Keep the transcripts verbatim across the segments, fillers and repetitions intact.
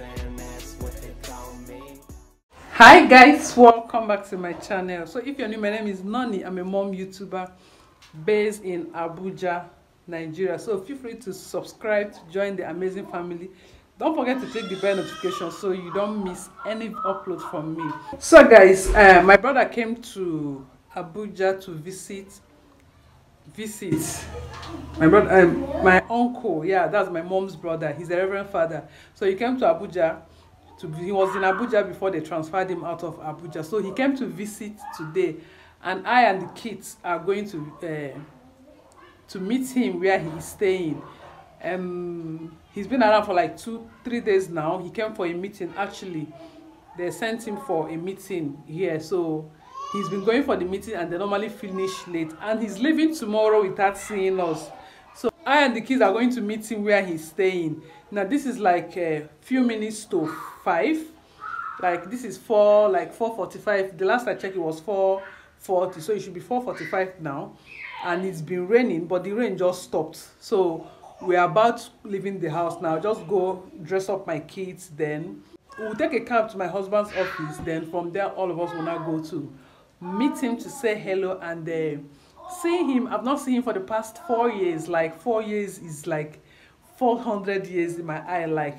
and that's what they call me. Hi guys, welcome back to my channel. So if you're new, my name is Noni. I'm a mom YouTuber based in Abuja, Nigeria. So feel free to subscribe to join the amazing family. Don't forget to click the bell notification so you don't miss any upload from me. So guys, uh, my brother came to Abuja to visit visit my brother, um, my uncle. Yeah, that's my mom's brother. He's a reverend father. So he came to Abuja. To, he was in Abuja before they transferred him out of Abuja. So he came to visit today, and I and the kids are going to uh, to meet him where he's staying. Um, he's been around for like two, three days now. He came for a meeting. Actually, they sent him for a meeting here. So he's been going for the meeting, and they normally finish late. And he's leaving tomorrow without seeing us. So I and the kids are going to meet him where he's staying. Now this is like a few minutes to five. Like this is four, like four forty-five. The last I checked, it was four forty. So it should be four forty-five now. And it's been raining, but the rain just stopped. So we are about leaving the house now. Just go dress up my kids, then we'll take a cab to my husband's office. Then from there, all of us will now go to meet him to say hello and uh, see him. I've not seen him for the past four years. Like four years is like four hundred years in my eye. Like.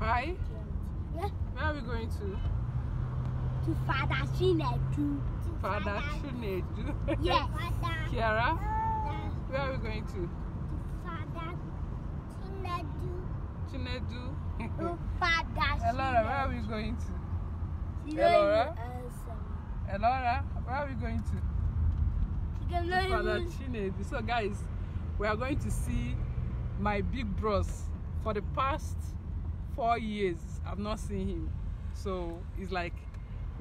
Bye. Yeah. Where are we going to? To Father Chinedu. Father Chinedu. Yes. Kiara. Where are we going to? Chinedu. Chinedu. Elora, where are we going to? Elora. Elora, where are we going to? To Father Chinedu. So guys, we are going to see my big bros. For the past four years, I've not seen him. So it's like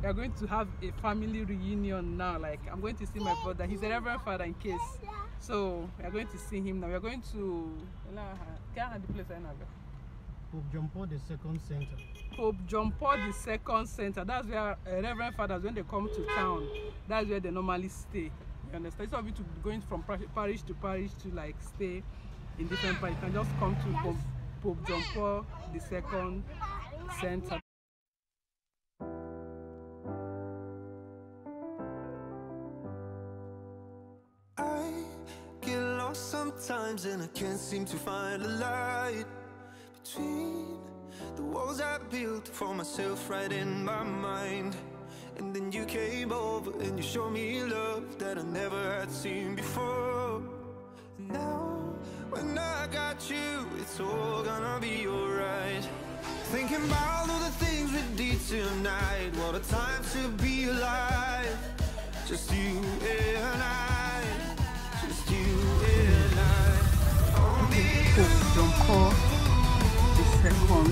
we are going to have a family reunion now. Like I'm going to see my brother. He's a reverend father in case. So we are going to see him now. We are going to Pope John Paul the Second Center. Pope John Paul the Second Center. That's where uh, reverend fathers, when they come to town, that's where they normally stay. You understand? So we to going from parish to parish to like stay in different parish. You can just come to Pope, Pope John Paul the Second Center. I get lost sometimes and I can't seem to find a light. Between the walls I built for myself right in my mind, and then you came over and you showed me love that I never had seen before. And now when I got you, it's all gonna be alright. Thinking about all the things we did tonight, what a time to be alive. Just you and I, just you and I. Only you. Cold Stone.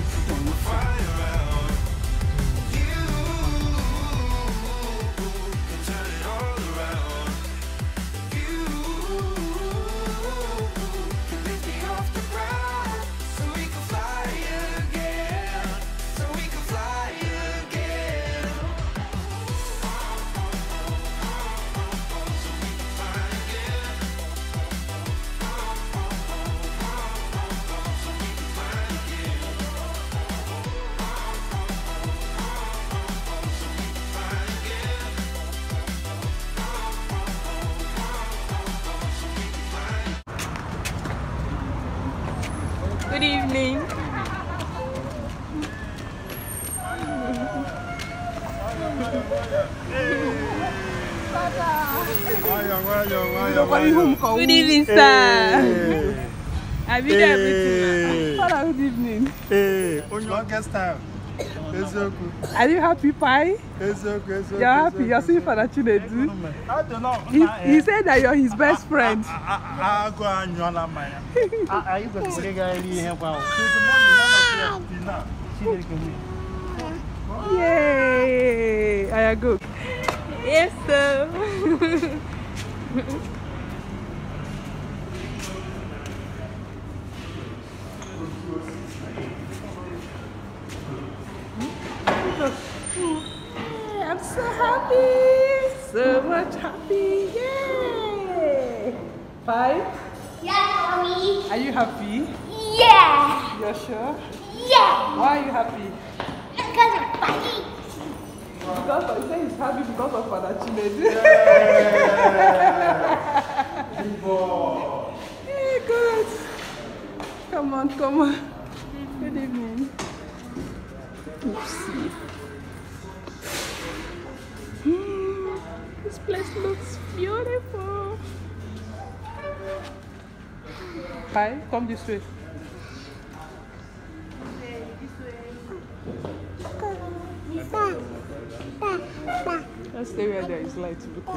Good evening. Good evening, sir. Have you done everything? Hello, good evening. Hey, longest time. Are you happy, Pai? You're happy. You're seeing Father Chinedu. He said that you're his best friend. Yay! I go. Yes, sir. I'm so happy, so much happy, yay! Five? Yeah, mommy. Are you happy? Yeah. You're sure? Yeah. Why are you happy? Because of Father. Because of, he said he's happy because of Father Chinedu. Yeah. People. Hey, good. Come on, come on. Good evening. Let's see. Mm, this place looks beautiful. Hi, come this way. Let's stay where there is light to look at.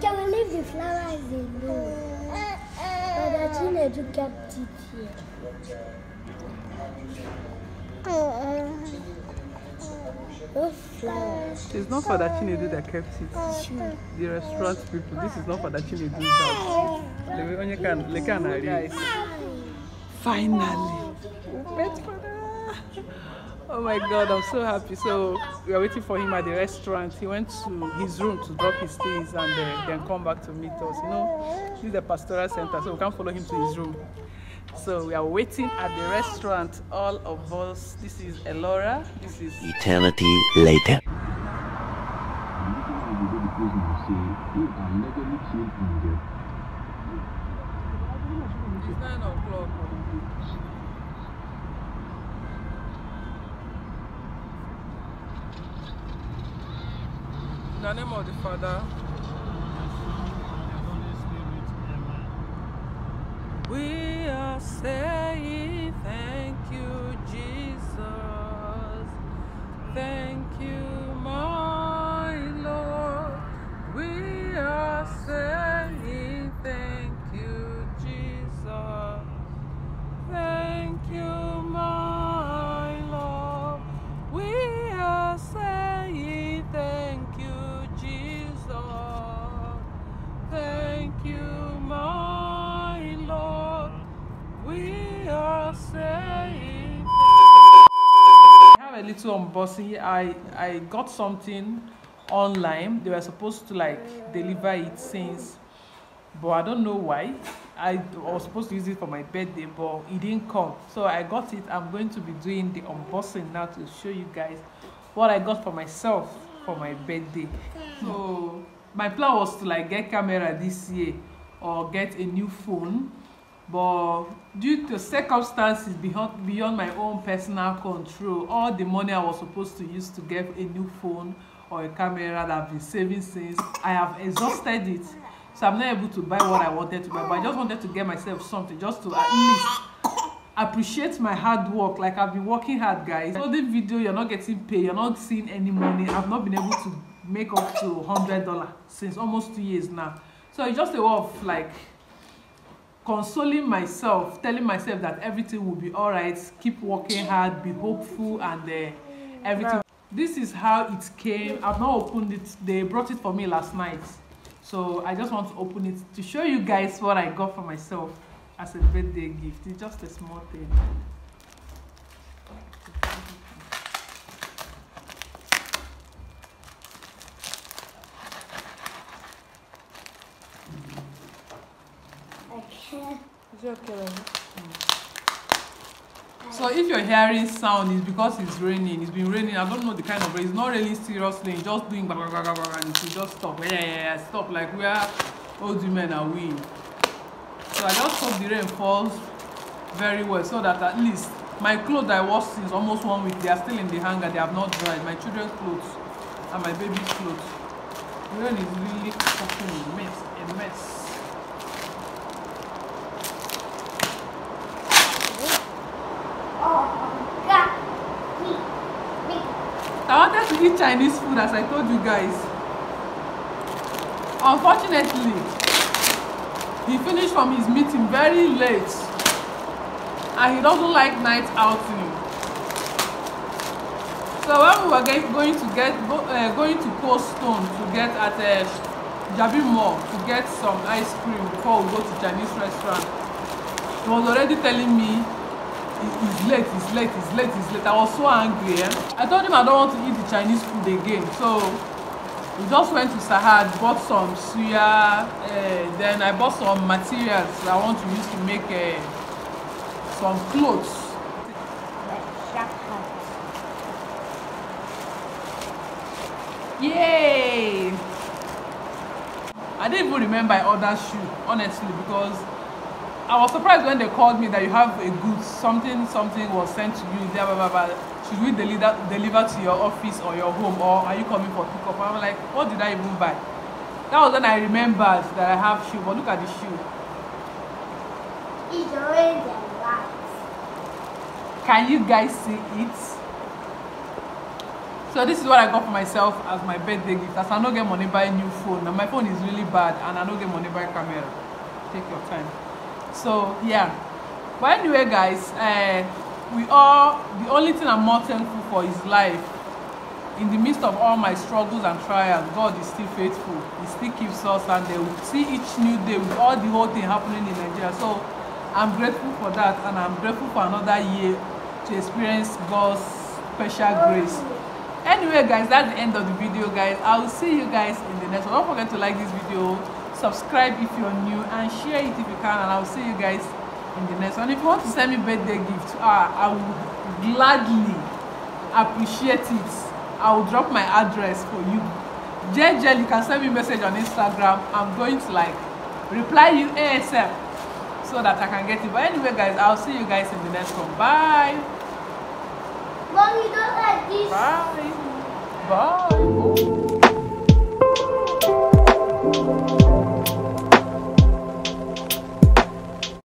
Can we leave the flowers in there? But I think I do kept it here. Those flowers. It's not Father Chinedu that kept it. Sure. The restaurant people. This is not Father Chinedu that. Finally. Oh my God, I'm so happy. So we are waiting for him at the restaurant. He went to his room to drop his things and uh, then come back to meet us. You know, this is the pastoral center, so we can't follow him to his room. So we are waiting at the restaurant, all of us. This is Elora. This is eternity later. It's nine o'clock. In the name of the Father, we are saying thank you, Jesus. Thank you, my Lord. We are saying thank you, Jesus. Thank you, my Lord. We are saying thank you, Jesus. Thank you, my a little unboxing. I I got something online. They were supposed to like deliver it since, but I don't know why. I, I was supposed to use it for my birthday, but it didn't come. So I got it. I'm going to be doing the unboxing now to show you guys what I got for myself for my birthday. So my plan was to like get camera this year or get a new phone, but due to circumstances beyond, beyond my own personal control, all the money I was supposed to use to get a new phone or a camera that I've been saving since, I have exhausted it. So I'm not able to buy what I wanted to buy, but I just wanted to get myself something just to at least appreciate my hard work. Like, I've been working hard, guys. For this video, you're not getting paid, you're not seeing any money. I've not been able to make up to one hundred dollars since almost two years now. So it's just a way of like consoling myself, telling myself that everything will be all right, keep working hard, be hopeful, and uh, everything. This is how it came. I've not opened it. They brought it for me last night, so I just want to open it to show you guys what I got for myself as a birthday gift. It's just a small thing. So if you're hearing sound, it's because it's raining. It's been raining. I don't know the kind of rain. It's not really seriously. It's just doing blah, blah, blah, blah, and it just stop. Yeah, yeah, yeah, stop. Like, where old women are we? So I just hope the rain falls very well, so that at least my clothes I washed since almost one week, they are still in the hanger. They have not dried. My children's clothes and my baby's clothes. The rain is really fucking a mess, a mess. I wanted to eat Chinese food, as I told you guys. Unfortunately, he finished from his meeting very late, and he doesn't like night outing. So when we were get, going to get go, uh, going to Cold Stone to get at uh, Jabi Mall to get some ice cream before we go to Chinese restaurant, he was already telling me, It's late, it's late, it's late, it's late. I was so angry. Eh? I told him I don't want to eat the Chinese food again. So we just went to Sahad, bought some suya, uh, then I bought some materials I want to use to make uh, some clothes. Yay! I didn't even remember I ordered shoe, honestly, because I was surprised when they called me that you have a good something, something was sent to you, blah, blah, blah, blah. Should we deliver, deliver to your office or your home, or are you coming for pickup? I'm like, what did I even buy? That was when I remembered that I have shoe, but look at the shoe. It's orange and white. Can you guys see it? So this is what I got for myself as my birthday gift, as I don't get money buy a new phone, and my phone is really bad, and I don't get money buy a camera. Take your time. So yeah, but anyway guys, uh, we all, the only thing I'm more thankful for is life. In the midst of all my struggles and trials, God is still faithful. He still keeps us, and they will see each new day with all the whole thing happening in Nigeria. So I'm grateful for that, and I'm grateful for another year to experience God's special grace. Anyway guys, that's the end of the video guys. I will see you guys in the next one. Don't forget to like this video, subscribe if you're new, and share it if you can, and I'll see you guys in the next one. If you want to send me birthday gift, uh, I will gladly appreciate it. I will drop my address for you. J J, you can send me a message on Instagram. I'm going to like reply you A S M so that I can get it. But anyway guys, I'll see you guys in the next one. Bye. Mommy, don't like this. Bye. Bye. Oh. Thank you.